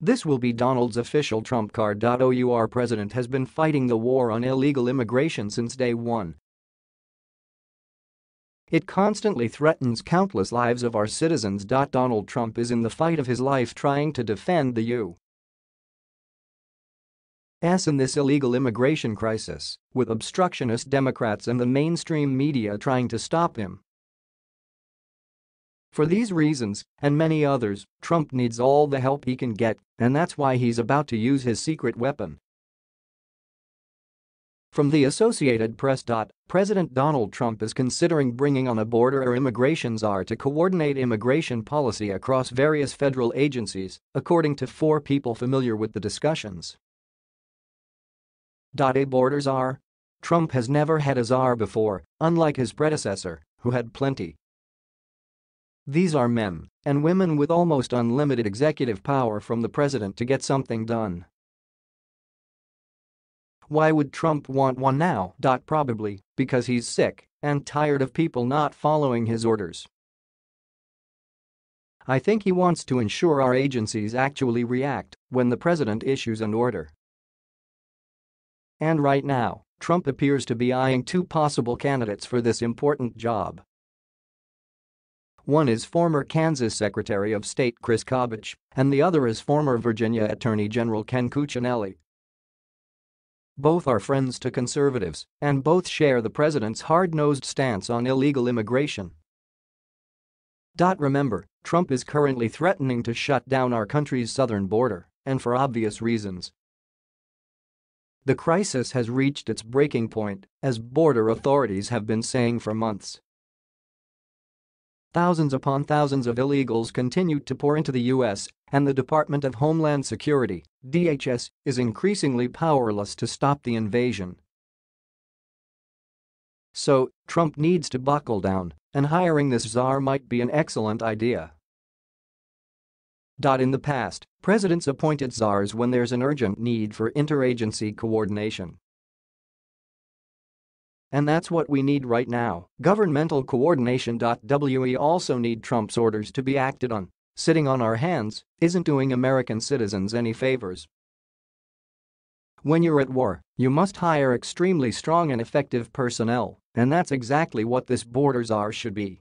This will be Donald's official trump card. Our president has been fighting the war on illegal immigration since day one. It constantly threatens countless lives of our citizens. Donald Trump is in the fight of his life trying to defend the U.S. in this illegal immigration crisis, with obstructionist Democrats and the mainstream media trying to stop him. For these reasons, and many others, Trump needs all the help he can get, and that's why he's about to use his secret weapon. From the Associated Press. President Donald Trump is considering bringing on a border or immigration czar to coordinate immigration policy across various federal agencies, according to four people familiar with the discussions. A border czar? Trump has never had a czar before, unlike his predecessor, who had plenty. These are men and women with almost unlimited executive power from the president to get something done. Why would Trump want one now? Probably because he's sick and tired of people not following his orders. I think he wants to ensure our agencies actually react when the president issues an order. And right now, Trump appears to be eyeing two possible candidates for this important job. One is former Kansas Secretary of State Chris Kobach, and the other is former Virginia Attorney General Ken Cuccinelli. Both are friends to conservatives, and both share the president's hard-nosed stance on illegal immigration. Remember, Trump is currently threatening to shut down our country's southern border, and for obvious reasons. The crisis has reached its breaking point, as border authorities have been saying for months. Thousands upon thousands of illegals continued to pour into the U.S., and the Department of Homeland Security (DHS) is increasingly powerless to stop the invasion. So, Trump needs to buckle down, and hiring this czar might be an excellent idea. In the past, presidents appointed czars when there's an urgent need for interagency coordination. And that's what we need right now, governmental coordination. We also need Trump's orders to be acted on. Sitting on our hands isn't doing American citizens any favors. When you're at war, you must hire extremely strong and effective personnel, and that's exactly what this border czar should be.